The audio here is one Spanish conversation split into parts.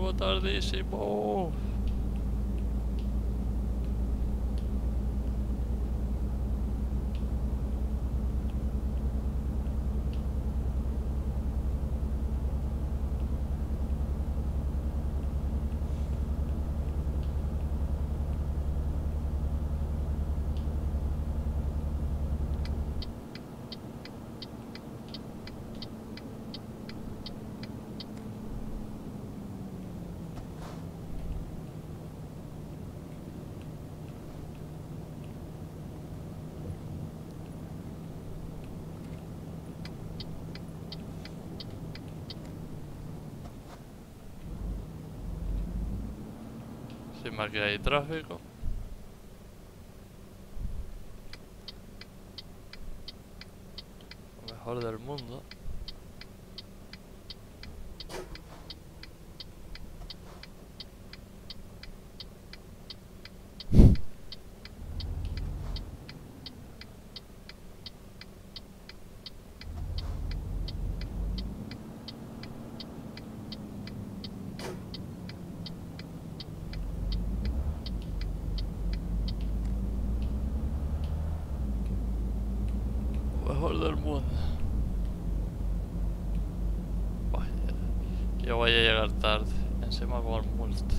Vuelvo tardísimo. Sin más que hay tráfico. Lo mejor del mundo. Del mundo. Vaya, yo voy a llegar tarde, encima con el multa.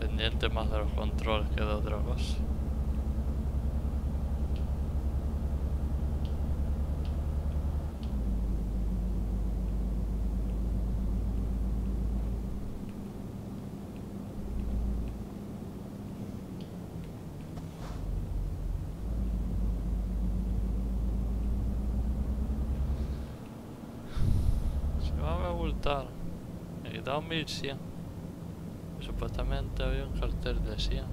Pendiente más de los controles que de otra cosa. Me he quitado 1100. Supuestamente había un cartel de 100.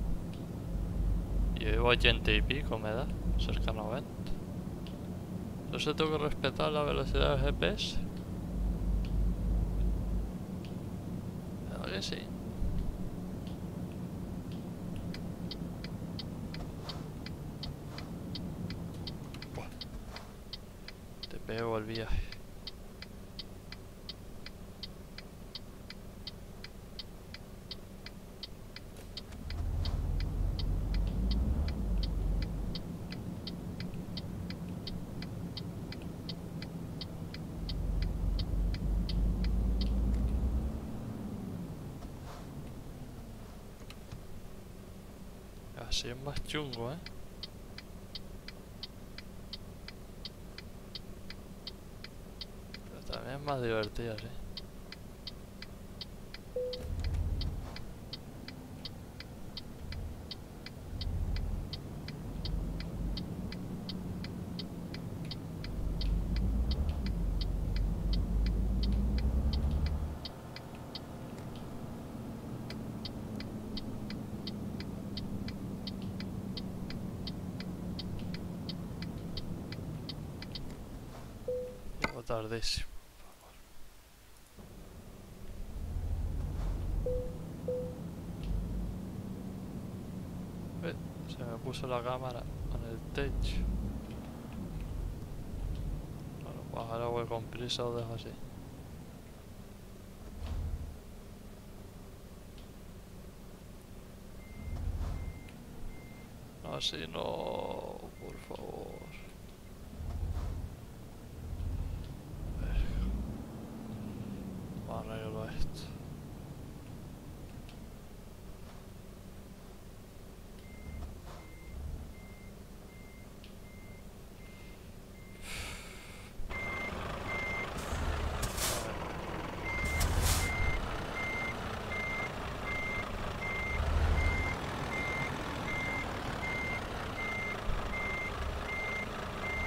Y yo iba 80 y pico, me da. Cerca de 90. Entonces tengo que respetar la velocidad del GPS. Claro que sí. Bueno. Te pego el viaje. Así es más chungo, ¿eh? Pero también es más divertido, ¿sí? Tardísimo. Se me puso la cámara en el techo. Bueno, pues ahora voy con prisa, lo dejo así. No, si no, por favor. Arreglo esto.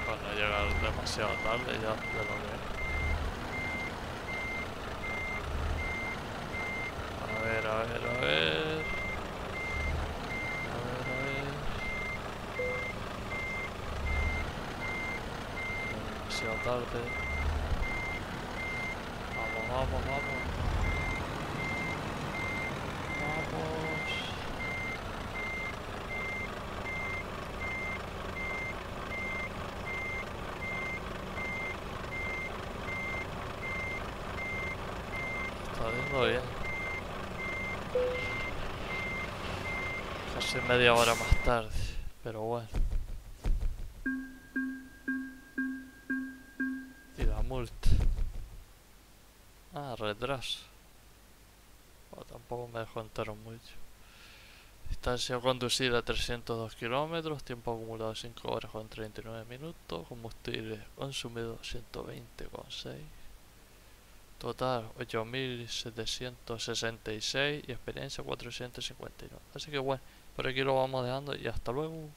Cuando llegar demasiado tarde ya lo veo. Tarde. Vamos, vamos, vamos. Vamos. está yendo bien. Casi media hora más tarde, pero bueno. Y la multa. Ah, retraso. Bueno, tampoco me descontaron mucho. Distancia conducida 302 kilómetros, tiempo acumulado 5 horas con 39 minutos, combustible consumido 120,6, total 8.766 y experiencia 459. Así que bueno, por aquí lo vamos dejando y hasta luego.